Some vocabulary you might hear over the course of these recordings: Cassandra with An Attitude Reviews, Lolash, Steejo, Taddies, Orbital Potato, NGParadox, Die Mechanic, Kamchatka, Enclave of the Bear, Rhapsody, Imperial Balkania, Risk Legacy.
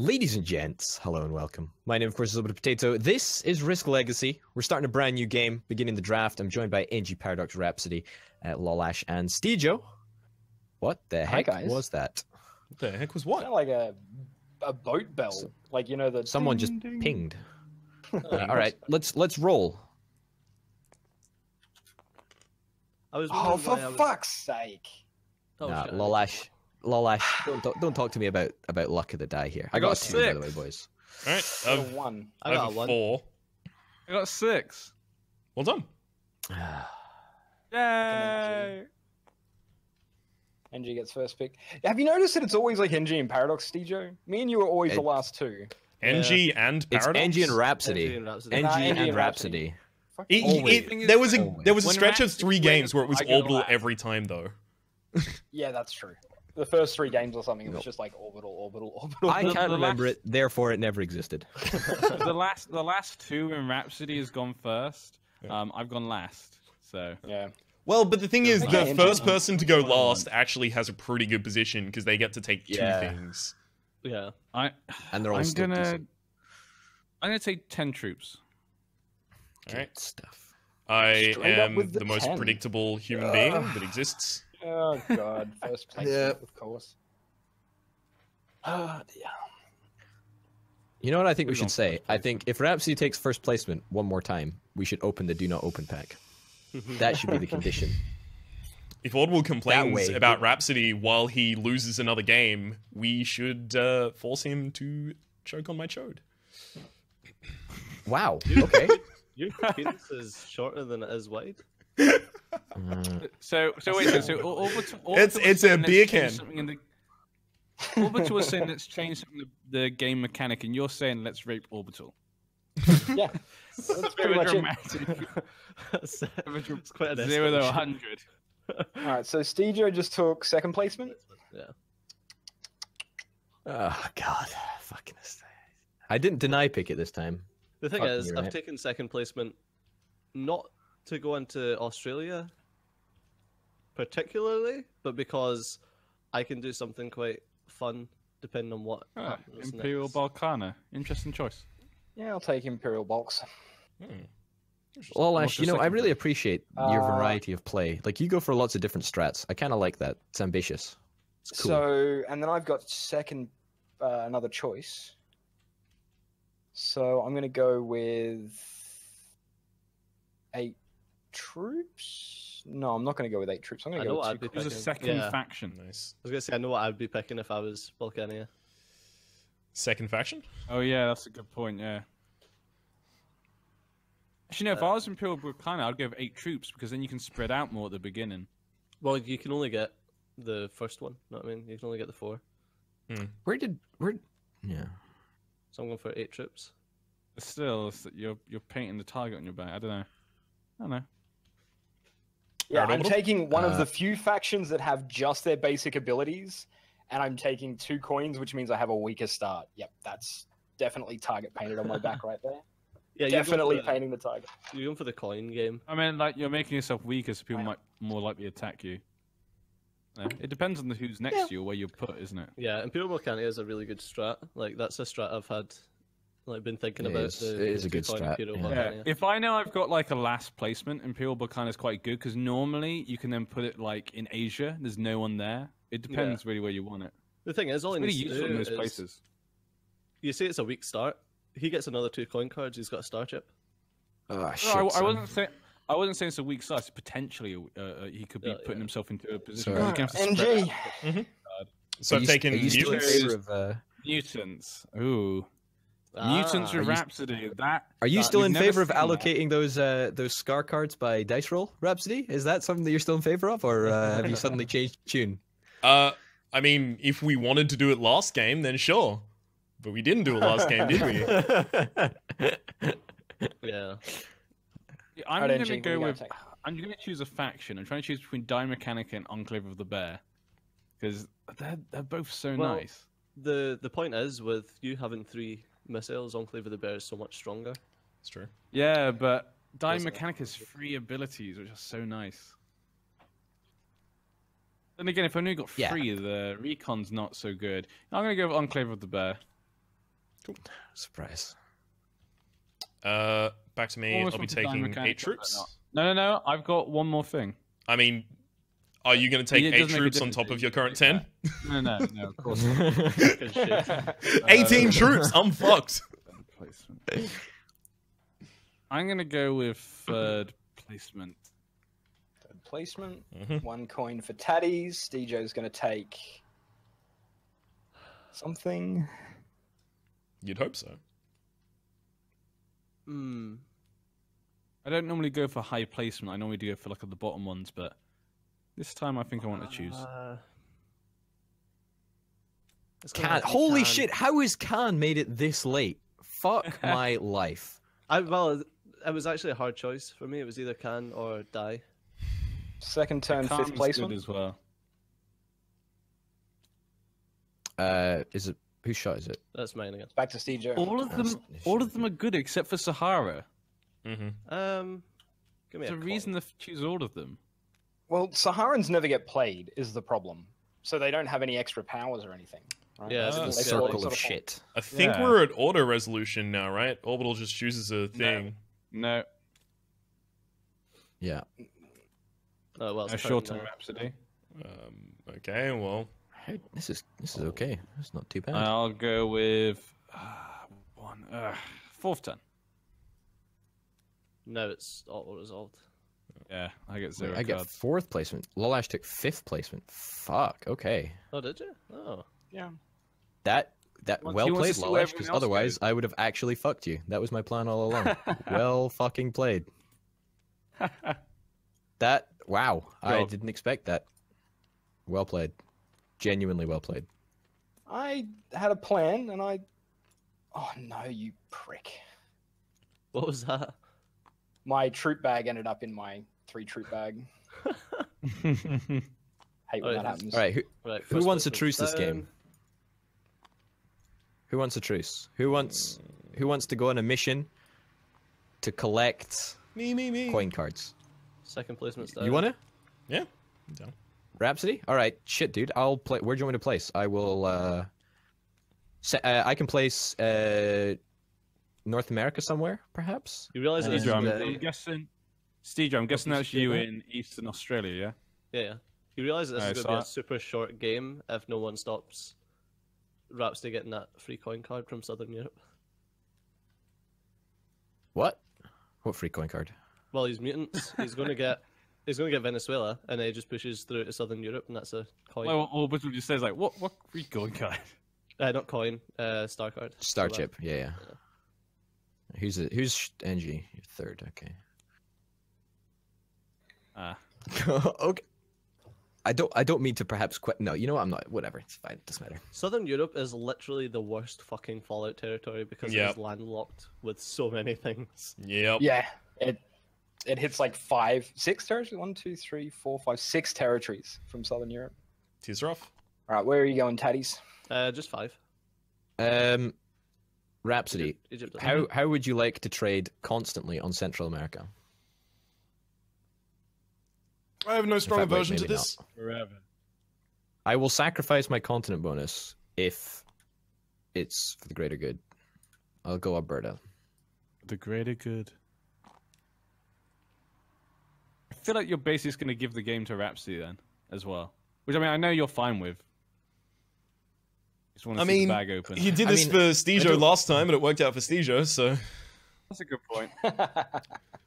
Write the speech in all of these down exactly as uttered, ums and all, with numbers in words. Ladies and gents, hello and welcome. My name, of course, is Orbital Potato. This is Risk Legacy. We're starting a brand new game, beginning the draft. I'm joined by NGParadox, Rhapsody, uh, Lolash, and Steejo. What the heck Hi, guys. was that? What the heck was what? It's like a, a boat bell. So, like, you know, the someone ding, just ding. pinged. uh, all right, let's let's roll. I was oh, for I was... fuck's sake. Nah, Lolash. Lolash, don't talk, don't talk to me about about luck of the die here. I, I got, got a six. Two, by the way, boys. All right, I got a one. I got a one. Four. I got a six. Well done. Yay! N G gets first pick. Have you noticed that it's always like N G and Paradox, Steejo? Me and you are always it, the last two. N G yeah. and Paradox. It's N G and Rhapsody. N G and Rhapsody. N G and Rhapsody. N G and Rhapsody. It, it, there was a always. there was a stretch of three games where it was Orbital every time, though. Yeah, that's true. The first three games or something, it was nope. just like orbital, orbital, orbital. I can't the remember last... it, therefore it never existed. the last, the last two in Rhapsody has gone first. Yeah. Um, I've gone last, so yeah. Well, but the thing is, okay, the first person to go last actually has a pretty good position because they get to take two yeah. things. Yeah, I. And they're all I'm still gonna. Decent. I'm gonna take ten troops. All right, good stuff. I Straight am the, the most predictable human uh... being that exists. Oh god, first place, yeah. of course. Oh dear. You know what I think we, we should say? Placement. I think if Rhapsody takes first placement one more time, we should open the do not open pack. That should be the condition. If Audible complains way, about it... Rhapsody while he loses another game, we should uh, force him to choke on my chode. Wow, okay. Your penis is shorter than it is wide. So, so wait, so, so Orbital, Orbital it's it's a beer can. The, Orbital was saying let's change the, the game mechanic, and you're saying let's rape Orbital. Yeah, that's very dramatic. That's quite a zero to a hundred. All right, so Steejo just took second placement. Yeah. Oh god, fucking! I didn't deny pick it this time. The thing Fuck is, I've right. taken second placement, not to go into Australia particularly, but because I can do something quite fun depending on what ah, Imperial next. Balkana. Interesting choice. Yeah, I'll take Imperial Balks. Hmm. Lolash, you know, I really appreciate uh, your variety of play. Like, you go for lots of different strats. I kind of like that. It's ambitious. It's cool. So, and then I've got second, uh, another choice. So I'm going to go with eight troops? No, I'm not going to go with eight troops. I'm going to go with two. I'd be picking. There's a second yeah. faction. Nice. I was going to say, I know what I'd be picking if I was Balkania. Second faction? Oh, yeah, that's a good point, yeah. Actually, no, uh, if I was Imperial Balkania, I'd go with eight troops, because then you can spread out more at the beginning. Well, you can only get the first one, you know what I mean? You can only get the four. Hmm. Where did... Where? Yeah. So I'm going for eight troops. Still, you're, you're painting the target on your back. I don't know. I don't know. Yeah, I'm taking one uh, of the few factions that have just their basic abilities, and I'm taking two coins, which means I have a weaker start. Yep, that's definitely target painted on my back right there. Yeah, definitely you're painting the, the target. You're going for the coin game. I mean, like, you're making yourself weaker, so people might more likely attack you. Yeah, it depends on the who's next yeah. to you or where you're put, isn't it? Yeah, Imperial Volcania is a really good strat. Like, that's a strat I've had... I've been thinking it about is, the, it is the a good strat. Yeah. Yeah. If I know I've got like a last placement, Imperial Balkan is quite good because normally you can then put it like in Asia. There's no one there. It depends yeah. really where you want it. The thing is, all it's really useful in those is, places. You see, it's a weak start. He gets another two coin cards. He's got a star chip. Oh shit! No, I, I wasn't saying. I wasn't saying it's a weak start. It's potentially uh, he could be oh, putting yeah. himself into a position. Where he can have to N G. Mm-hmm. So I've taken mutants. Of, uh... Mutants. Ooh. Mutants ah, with Rhapsody. St that are you that, still in favor of allocating that. those uh, those scar cards by dice roll, Rhapsody? Is that something that you're still in favor of, or uh, have you suddenly changed tune? Uh, I mean, if we wanted to do it last game, then sure, but we didn't do it last game, did we? yeah. yeah. I'm right, gonna go with. I'm gonna choose a faction. I'm trying to choose between Die Mechanic and Enclave of the Bear, because they're they're both so well, nice. The the point is with you having three missiles, Enclave of the Bear is so much stronger. It's true. Yeah, but Die Mechanic has free abilities, which are so nice. Then again, if I only got free, yeah. the recon's not so good. I'm going to go with Enclave of the Bear. Cool. Surprise. Uh, back to me. I'll be taking eight troops. No, no, no. I've got one more thing. I mean, are you going to take eight troops on top of your current ten? No, no, no. Of course not. eighteen uh, troops. I'm fucked. I'm going to go with third placement. Third placement. Mm-hmm. One coin for Taddies. Steejo's going to take something. You'd hope so. Hmm. I don't normally go for high placement. I normally do go for like the bottom ones, but this time I think I want to choose. Uh, Khan. Holy Khan. Shit! How has Khan made it this late? Fuck my life. I, well, it was actually a hard choice for me. It was either Khan or Die. Second turn, fifth placement as well. Uh, is it? Whose shot is it? That's mine again. Back to Steejo. All of them, all of them are good except for Sahara. Mm-hmm. Um, give me There's a, a reason to choose all of them. Well, Saharans never get played is the problem, so they don't have any extra powers or anything. Right? Yeah, it's uh, the circle of, sort of shit. I think yeah. we're at auto resolution now, right? Orbital just chooses a thing. No. no. Yeah. Oh, well, it's a short-term no. Rhapsody. Um, okay, well. This is this is okay. It's not too bad. I'll go with uh, one uh, fourth turn. No, it's auto resolved. Yeah, I get zero. Wait, I get fourth placement. Lolash took fifth placement. Fuck. Okay. Oh, did you? Oh, yeah. That that well played, Lolash, because otherwise goes. I would have actually fucked you. That was my plan all along. well fucking played. that wow, God. I didn't expect that. Well played. Genuinely well played. I had a plan and I... Oh no, you prick. What was that? My troop bag ended up in my three troop bag. Hate when oh, that happens. Alright, who, right, who wants a truce this game? Who wants a truce? Who wants Who wants to go on a mission to collect me, me, me. coin cards? Second placement style. You wanna? Yeah. I'm down. Rhapsody? Alright, shit, dude. I'll play. Where do you want me to place? I will, uh... Set, uh I can place, uh... North America somewhere, perhaps? You realize it's... Uh, I'm, I'm guessing... Steejo, I'm guessing that's you in Eastern Australia, yeah? Yeah, yeah. You realize that this right, is going to so be a super short game if no one stops Rhapsody getting that free coin card from Southern Europe. What? What free coin card? Well, he's mutants. He's going to get... He's going to get Venezuela, and then he just pushes through to Southern Europe, and that's a coin. Well, Orbital just says, like, what what free coin card? Uh, not coin, uh, star card. Star so chip, yeah, yeah, yeah. Who's it? Who's N G? You're third, okay. Ah. Uh. okay. I don't, I don't mean to perhaps quit. No, you know what? I'm not. Whatever, it's fine. It doesn't matter. Southern Europe is literally the worst fucking Fallout territory because yep. it's landlocked with so many things. Yep. Yeah. It... It hits like five, six territories. One, two, three, four, five, six territories from Southern Europe. Tis rough. All right, where are you going, Taddies? Uh, just five. Um, Rhapsody. Egypt, Egypt, how how would you like to trade constantly on Central America? I have no strong aversion to this. Forever. I will sacrifice my continent bonus if it's for the greater good. I'll go Alberta. The greater good. I feel like you're basically going to give the game to Rhapsody then, as well. Which, I mean, I know you're fine with. Just want to I see mean, the bag open. He did this I mean, for Steejo last time, and it worked out for Steejo, so... That's a good point.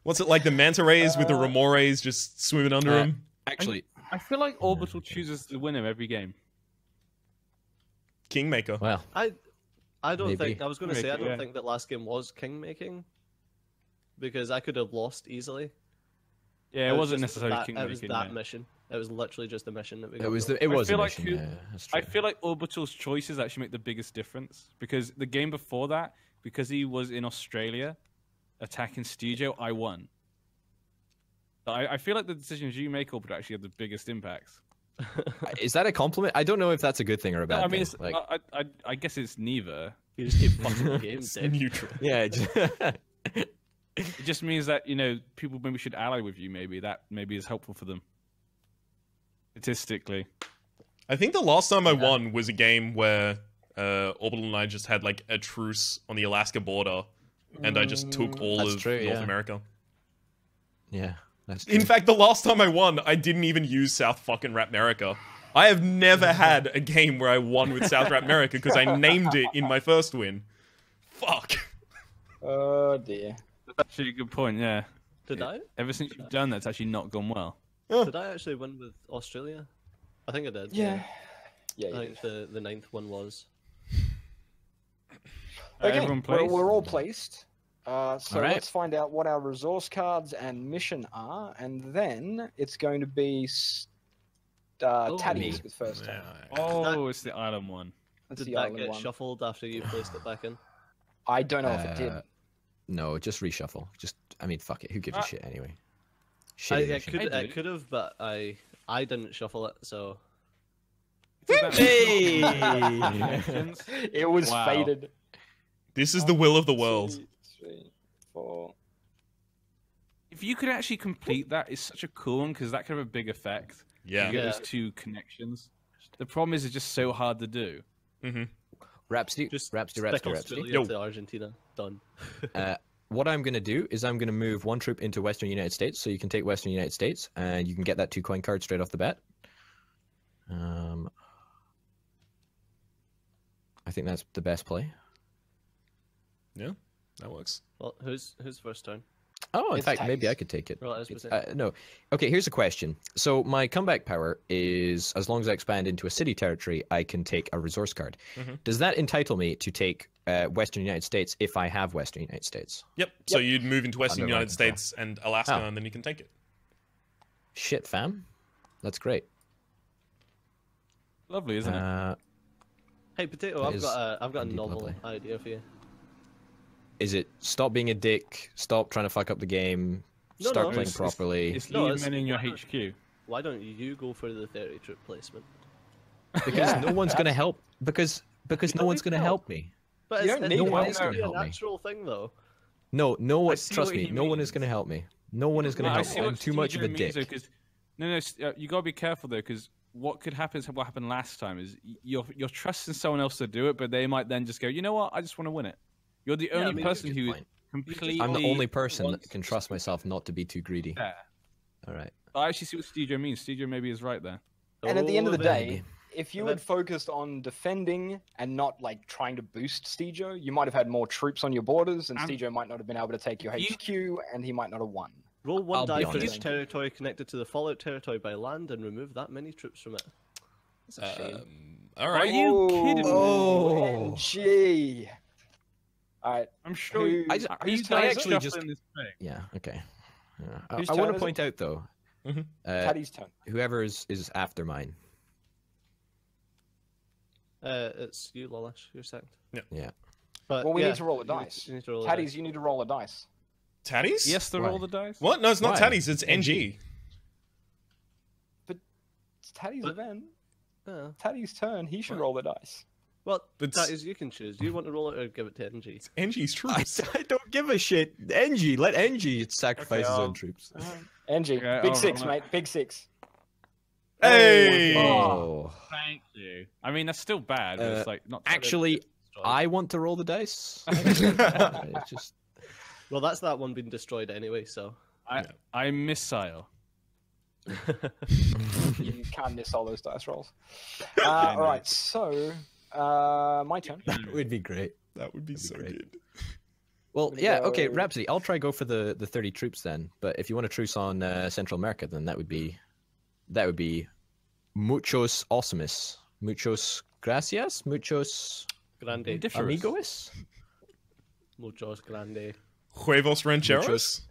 What's it like, the manta rays uh, with the remores just swimming under uh, him? Actually... I, I feel like Orbital chooses the winner every game. Kingmaker. Well, I, I don't maybe. think... I was going to say, I don't yeah. think that last game was king-making. Because I could have lost easily. Yeah, it, it wasn't was necessarily that, King It was that yeah. mission. It was literally just the mission that we got. It was the, it was I feel a mission, like who, yeah, that's true. I feel like Orbital's choices actually make the biggest difference. Because the game before that, because he was in Australia attacking Steejo, I won. But I, I feel like the decisions you make, Orbital, actually have the biggest impacts. Is that a compliment? I don't know if that's a good thing or a bad no, I mean, thing. Like, I, I, I guess it's neither. You just keep fucking the game. It's neutral. Yeah, just... It just means that, you know, people maybe should ally with you, maybe. That maybe is helpful for them. Statistically. I think the last time I yeah. won was a game where uh, Orbital and I just had like a truce on the Alaska border, and I just took all that's of true, North yeah. America. Yeah, that's true. In fact, the last time I won, I didn't even use South fucking Rap America. I have never had a game where I won with South Rap America because I named it in my first win. Fuck. Oh dear. That's actually a good point. Yeah. Did yeah. I? Ever since you've done that, it's actually not gone well. Yeah. Did I actually win with Australia? I think I did. Yeah. Yeah. yeah I think did. the the ninth one was. Okay, uh, we're, we're all placed. Uh, so right. let's find out what our resource cards and mission are, and then it's going to be uh, oh, Taddy's with first time. Yeah. Oh, it's the island one. That's did the that get one. shuffled after you placed it back in? I don't know uh, if it did. No, just reshuffle. Just, I mean, fuck it. Who gives uh, a shit anyway? Shit. I, I could, I could have, but I, I didn't shuffle it, so. Hey! It was wow. faded. This is the will of the world. Two, three, four. If you could actually complete that, it's such a cool one because that could have a big effect. Yeah. You get yeah. those two connections. The problem is it's just so hard to do. Mm-hmm. Rhapsody, just Rhapsody, Rhapsody, Rhapsody. Yo. To Argentina. Done. uh, what I'm going to do is I'm going to move one troop into Western United States, so you can take Western United States, and you can get that two coin card straight off the bat. Um, I think that's the best play. Yeah, that works. Well, who's who's first turn? Oh, in it's fact, nice. maybe I could take it. Well, uh, no. Okay, here's a question. So my comeback power is, as long as I expand into a city territory, I can take a resource card. Mm-hmm. Does that entitle me to take uh, Western United States if I have Western United States? Yep. yep. So you'd move into Western United States control. and Alaska, oh. and then you can take it. Shit, fam. That's great. Lovely, isn't uh, it? Hey, Potato, I've got a, I've got a novel lovely. idea for you. Is it stop being a dick, stop trying to fuck up the game, no, start no, playing it's, properly? It's leave men in your H Q. Why don't you go for the thirty trip placement? Because yeah, no one's going to help. Because because no one's going to help me. But it's, it's, no one is going to help me. Natural thing though. No, no one. Trust me, no one is going to help me. No one is going to no, help me. I'm too much of a dick. Though, no, no, you got to be careful though, because what could happen is what happened last time is you're you're trusting someone else to do it, but they might then just go, you know what, I just want to win it. You're the only yeah, I mean, person who completely. I'm the only person that can trust myself not to be too greedy. Yeah. All right. I actually see what Steejo means. Steejo maybe is right there. And All at the end of the day, maybe. if you had focused on defending and not like trying to boost Steejo, you might have had more troops on your borders, and um, Steejo might not have been able to take your you... H Q, and he might not have won. Roll one I'll die for each territory connected to the Fallout territory by land, and remove that many troops from it. That's a shame. Um, all right. Are you oh, kidding me? Oh, O M G. Alright, I'm sure who, I, just, who's I actually just in this thing. Yeah, okay. Yeah. I, I want to point it? out though, mm-hmm. uh, Taddy's turn. Whoever is is after mine. Uh, it's you, Lolash. You're second. Yeah. Yeah. But well, we yeah, need to roll a dice. You need, you need to roll Taddy's, a dice. you need to roll a dice. Taddy's? Yes, to roll the dice. What? No, it's not Why? Taddy's. It's N G. But it's Taddy's event. Yeah. Taddy's turn. He should Why? roll the dice. Well, but that is you can choose. You want to roll it or give it to N G? It's N G's troops. I, I don't give a shit. N G, let N G sacrifice okay, his own troops. Uh, N G, okay, big six, right. mate. Big six. Hey! Oh, thank you. I mean, that's still bad. But uh, it's like not actually, I want to roll the dice. It's just... Well, that's that one being destroyed anyway. So I, yeah. I missile. You can't miss all those dice rolls. Uh, all right, so. Uh, my turn. That would be great. That would be That'd so be good. Well, yeah, go... okay, Rhapsody, I'll try go for the, the thirty troops then, but if you want a truce on uh, Central America, then that would be, that would be muchos awesomes. Muchos gracias? Muchos... Grande. Amigos? Muchos grande. Huevos rancheros? Muchos...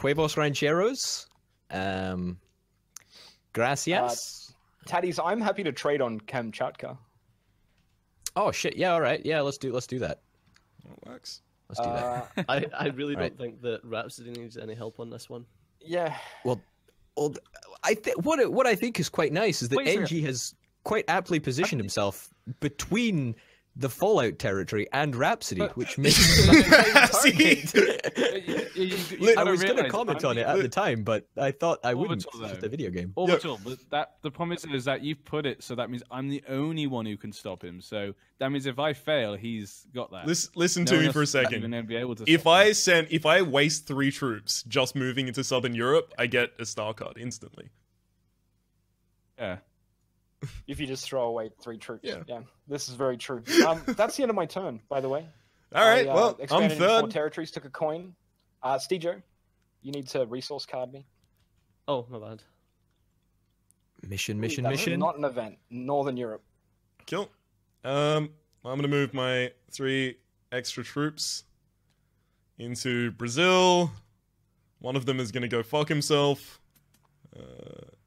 Huevos rancheros? Um, gracias? Uh, Taddies, I'm happy to trade on Kamchatka. Oh shit! Yeah, all right. Yeah, let's do let's do that. That works. Let's do uh, that. I I really don't right. think that Rhapsody needs any help on this one. Yeah. Well, well I think what it, what I think is quite nice is that N G has quite aptly positioned himself between the Fallout territory and Rhapsody, but, which makes it you, you, you I was going to comment on it at the time, but I thought I Orbital, wouldn't. It's just a video game. Orbital, but that, the problem is, is that you've put it, so that means I'm the only one who can stop him. So that means if I fail, he's got that. Listen, listen no to me for a second. Be able to if I send, if I waste three troops just moving into Southern Europe, I get a star card instantly. Yeah. If you just throw away three troops. Yeah. Yeah, this is very true. Um, that's the end of my turn, by the way. All right, I, uh, well, I'm third. Four territories, took a coin. Uh, Steejo, you need to resource card me. Oh, my bad. Mission, mission, Ooh, mission. Not an event. Northern Europe. Cool. Um, I'm going to move my three extra troops into Brazil. One of them is going to go fuck himself. Uh,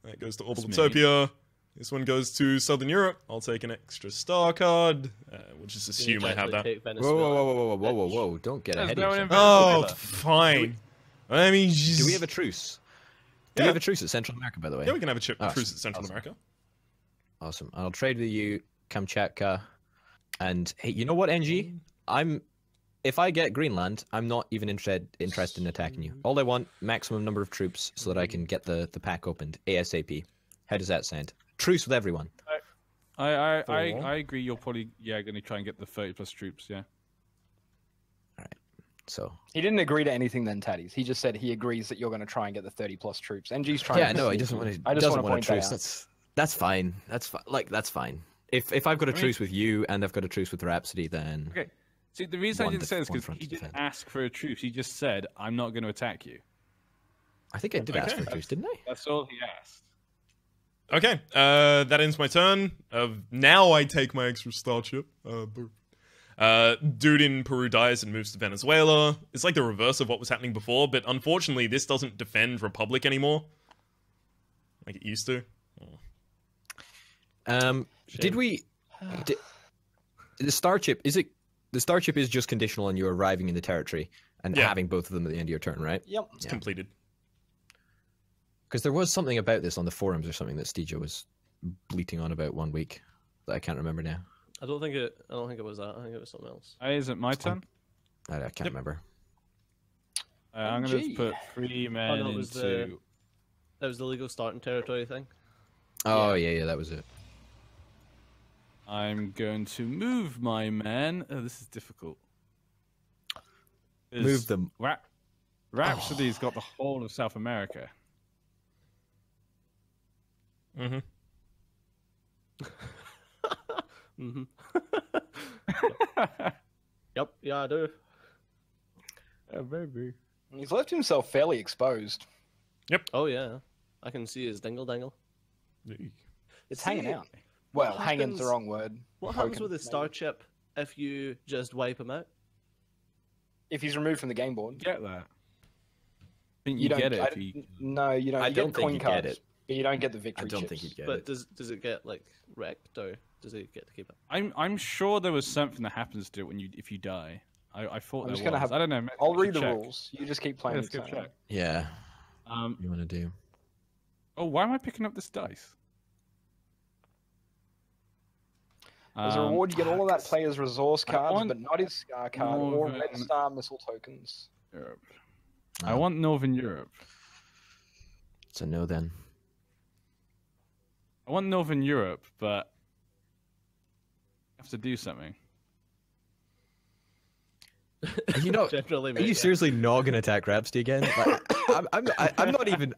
that goes to Orbitaltopia. This one goes to Southern Europe. I'll take an extra star card. Uh, we'll just assume I have that. Whoa, whoa, whoa, whoa, whoa, whoa, whoa, whoa. Don't get ahead of yourself. Oh, fine. We, I mean, just... Do we have a truce? Do yeah. we have a truce at Central America, by the way? Yeah, we can have a truce oh, at Central awesome. America. Awesome. I'll trade with you Kamchatka. And, hey, you know what, N G? I'm... If I get Greenland, I'm not even interested interested in attacking you. All I want, maximum number of troops so that I can get the, the pack opened ASAP. How does that sound? Truce with everyone. I I I, I agree. You're probably yeah going to try and get the thirty plus troops. Yeah. All right. So he didn't agree to anything then, Taddies. He just said he agrees that you're going to try and get the thirty plus troops. N G's trying. Yeah, to no, he doesn't want to. I just doesn't want to truce. That that's that's fine. That's fi like that's fine. If if I've got a I mean, truce with you and I've got a truce with Rhapsody, then okay. See, the reason I didn't say this because he didn't defend. ask for a truce. He just said, "I'm not going to attack you." I think I did okay. ask for a truce, didn't I? That's all he asked. Okay, uh, that ends my turn. Uh, now I take my extra star chip. Uh, uh, dude in Peru dies and moves to Venezuela. It's like the reverse of what was happening before, but unfortunately this doesn't defend Republic anymore. Like it used to. Oh. Um, Shame. Did we... Did, the star chip, is it... The star chip is just conditional on you arriving in the territory and yeah. having both of them at the end of your turn, right? Yep. It's yeah. completed. Because there was something about this on the forums or something that Steejo was bleating on about one week that I can't remember now. I don't think it. I don't think it was that. I think it was something else. Hey, is it my turn? I, I can't yep. remember. Uh, I'm going to put three men oh, no, it was into. The, that was the legal starting territory thing. Oh yeah, yeah, yeah that was it. I'm going to move my men. Oh, this is difficult. It's move them. Rap Rhapsody's oh. got the whole of South America. Mhm. mhm. yep. yep. Yeah, I do. Yeah, baby. He's left himself fairly exposed. Yep. Oh yeah, I can see his dingle dangle. It's see, hanging out. Well, happens, hanging's the wrong word. What happens Poking, with his star chip if you just wipe him out? If he's removed from the game board. Get that. I think you, you don't get it. I, if you... No, you don't. I you don't get think coin you cards. get it. You don't get the victory. I don't chips. think he'd get but it. But does does it get like wrecked or does it get to keep it? I'm I'm sure there was something that happens to it when you if you die. I I thought I'm there just was. Gonna have, I don't know. I'll read the check. rules. You just keep playing. Yeah, the yeah. Um. You want to do? Oh, why am I picking up this dice? As a reward, you get all of that player's resource cards, want... but not his scar card Northern... or red star missile tokens. Europe. Oh. I want Northern Europe. So no then. I want Northern Europe, but I have to do something. You know, Generally, are you yeah. seriously not going to attack Rhapsody again? Like, I'm, I'm, I, I'm not even.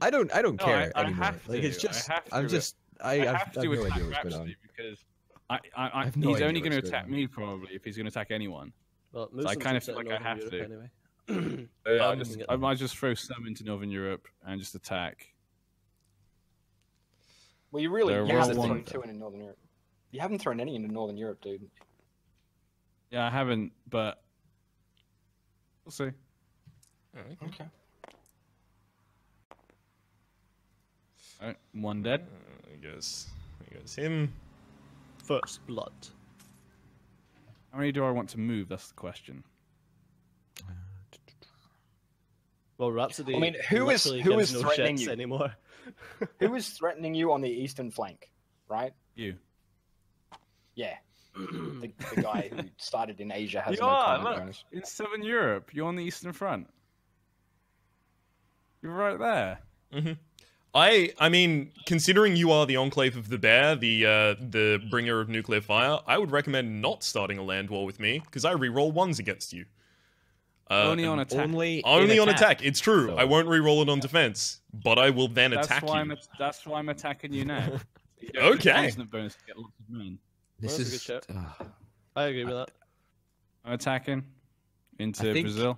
I don't. I don't no, care I, anymore. I have like to. it's just. I have to I'm just. I, I have, have to I have no attack Rhapsody because I. I, I, I have no he's only going to attack on. me probably if he's going to attack anyone. Well, so I kind of feel like I have Europe to. Anyway. So, yeah, um, just, I might just throw some into Northern Europe and just attack. Well, you really you haven't thrown two in Northern Europe. You haven't thrown any into Northern Europe, dude. Yeah, I haven't, but we'll see. Right. Okay. All right, one dead. Uh, I guess. I guess him. First blood. How many do I want to move? That's the question. Well, Rhapsody. I mean, who is who is no threatening you anymore? Who is threatening you on the eastern flank, right? You. Yeah. the, the guy who started in Asia has you no are, look, bonus. In Southern Europe, you're on the Eastern Front. You're right there. Mm-hmm. I I mean, considering you are the Enclave of the Bear, the uh, the bringer of nuclear fire, I would recommend not starting a land war with me, because I reroll ones against you. Uh, only on attack. Only, only on attack. attack. It's true. So, I won't reroll it on yeah. defense, but I will then that's attack why you. I'm, that's why I'm attacking you now. You okay. Bonus to get lots of men. This well, is. Good uh, I agree with I, that. I'm attacking into think, Brazil.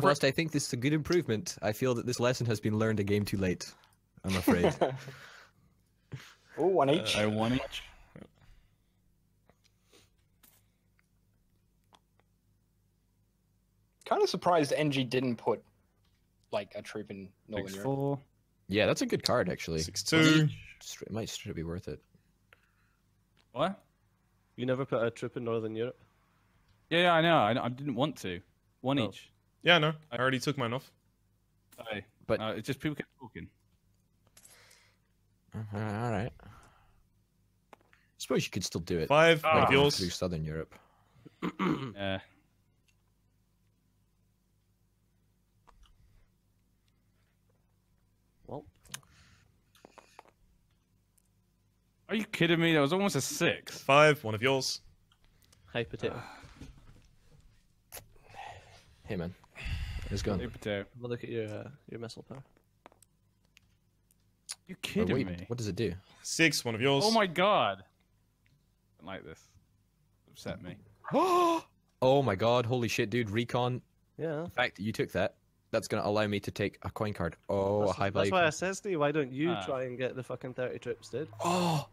Whilst I think this is a good improvement, I feel that this lesson has been learned a game too late. I'm afraid. Oh, one each. Uh, I one each. Kind of surprised N G didn't put like a troop in Northern Six, Europe. Four. Yeah, that's a good card actually. Six two. It might straight be worth it. What? You never put a troop in Northern Europe? Yeah, yeah, I know. I, I didn't want to. One oh. each. Yeah, no. I already took mine off. Sorry, but uh, it's just people kept talking. All right. I suppose you could still do it. Five like oh. yours. Through Southern Europe. Yeah. Well. Are you kidding me? That was almost a six. Five. One of yours. Hey, potato. Hey, man. It's gone. Hey, potato. We'll look at your uh, your missile power. You kidding oh, wait, me? What does it do? Six, one of yours. Oh my god! I like this. Upset me. Oh my god! Holy shit, dude! Recon. Yeah. The fact that you took that, that's gonna allow me to take a coin card. Oh, that's, a high value. That's why I says to you, why don't you uh, try and get the fucking thirty trips, dude? Oh.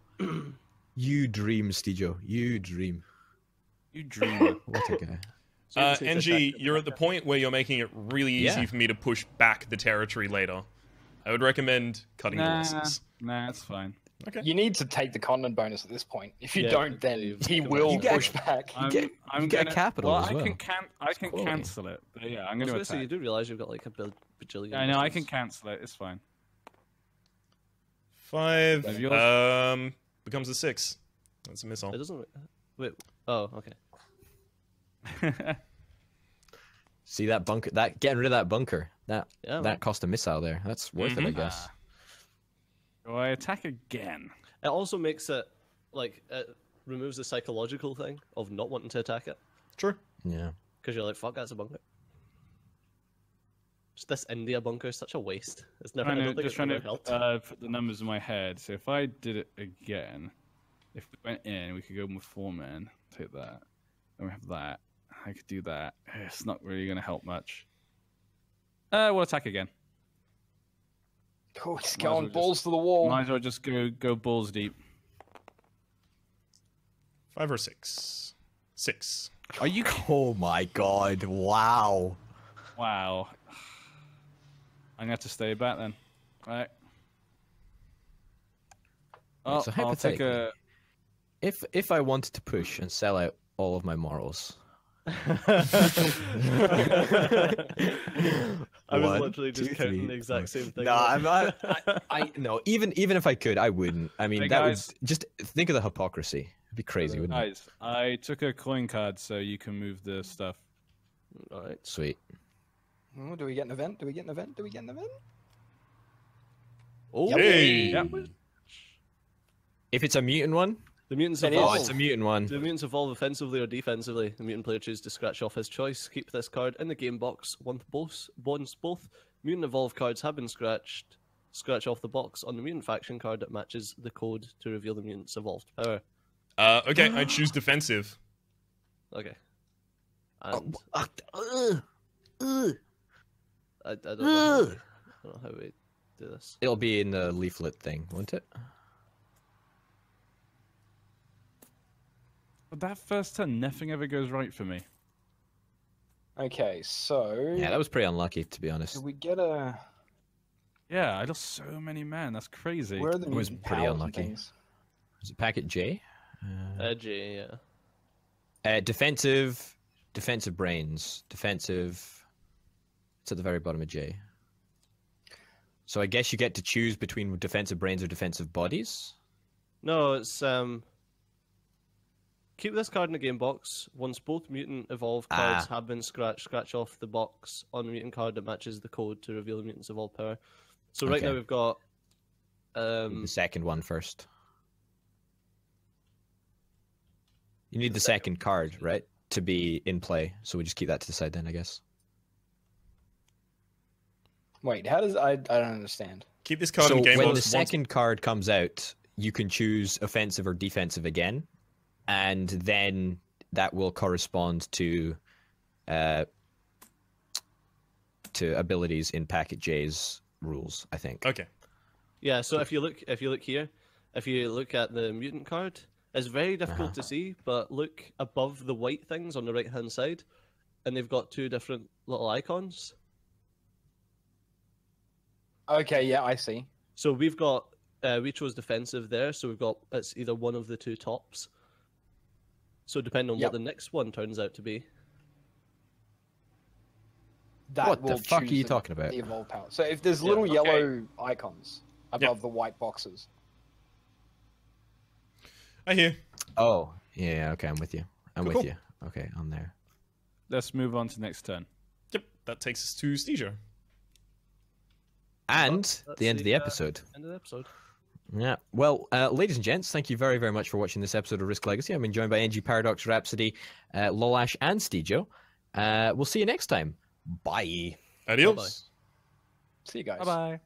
You dream, Steejo. You dream. You dream. What a guy. Uh, N G, you're at the point where you're making it really easy yeah. for me to push back the territory later. I would recommend cutting nah, the losses. Nah, that's fine. Okay. You need to take the continent bonus at this point. If you yeah, don't, then he will you push get, back. I'm, you get, I'm you get gonna, a capital well, as well. I can, can, I can cancel it. But yeah, I'm going to attack. You do realize you've got like a bajillion. I know, I can cancel it. It's fine. Five um, becomes a six. That's a missile. It doesn't... Wait. Oh, okay. See that bunker? That getting rid of that bunker. That yeah, that cost a missile there. That's worth mm-hmm. it, I guess. Do I attack again? It also makes it like it removes the psychological thing of not wanting to attack it. True. Yeah. Because you're like, fuck, that's a bunker. Just this India bunker is such a waste. It's never. I know, I don't think just it's trying to helped. Uh, put the numbers in my head. So if I did it again, if we went in, we could go with four men. Take that, and we have that. I could do that. It's not really going to help much. Uh, we'll attack again. Oh, he's going well balls just, to the wall. Might as well just go, go balls deep. Five or six. Six. Are you... Oh my god, wow. Wow. I'm going to have to stay back then. All right. Oh, so I'll take a... If, if I wanted to push and sell out all of my morals... I was One, literally just two, counting three, the exact four. Same thing. No, I'm not, I, I, no, even even if I could, I wouldn't. I mean, hey that guys, would just think of the hypocrisy. It'd be crazy, wouldn't guys, it? I took a coin card, so you can move the stuff. All right, sweet. Oh, do we get an event? Do we get an event? Do we get an event? Oh, hey. Yep. If it's a mutant one. The mutants evolve. Oh, it's a mutant one. The mutants evolve offensively or defensively. The mutant player chooses to scratch off his choice. Keep this card in the game box once both. Once both mutant evolve cards have been scratched, scratch off the box on the mutant faction card that matches the code to reveal the mutant's evolved power. Uh, okay, I choose defensive. Okay. And uh, uh, uh, I, I, don't know how, I don't know how we do this. It'll be in the leaflet thing, won't it? But that first turn, nothing ever goes right for me. Okay, so... Yeah, that was pretty unlucky, to be honest. Did we get a... Yeah, I lost so many men. That's crazy. Where are the it was pretty unlucky. Was it packet J? Uh, uh, J, yeah. Uh, defensive... Defensive brains. Defensive... It's at the very bottom of J. So I guess you get to choose between defensive brains or defensive bodies? No, it's... um. Keep this card in the game box. Once both mutant evolve cards ah. have been scratched, scratch off the box on the mutant card that matches the code to reveal the mutant's evolved power. So right okay. now we've got... Um, the second one first. You need the second, second card, right, to be in play. So we just keep that to the side then, I guess. Wait, how does... I, I don't understand. Keep this card so in game box. So when the second card comes out, you can choose offensive or defensive again. And then that will correspond to uh, to abilities in Packet J's rules, I think. Okay. Yeah. So if you look, if you look here, if you look at the mutant card, it's very difficult uh-huh. to see, but look above the white things on the right hand side, and they've got two different little icons. Okay. Yeah, I see. So we've got uh, we chose defensive there, so we've got it's either one of the two tops. So depending on yep. what the next one turns out to be. That what the fuck are you talking about? The evolve power. So if there's little yeah, okay. yellow icons above yep. the white boxes. I hear. Oh, yeah, okay, I'm with you. I'm cool, with cool. you. Okay, on there. Let's move on to next turn. Yep, that takes us to Steejo. And oh, the end the, of the episode. Uh, end of the episode. Yeah, well, uh, ladies and gents, thank you very, very much for watching this episode of Risk Legacy. I've been joined by NGParadox, Rhapsody, uh, Lolash, and Steejo. Uh, we'll see you next time. Bye. Adios. Bye-bye. See you guys. Bye-bye.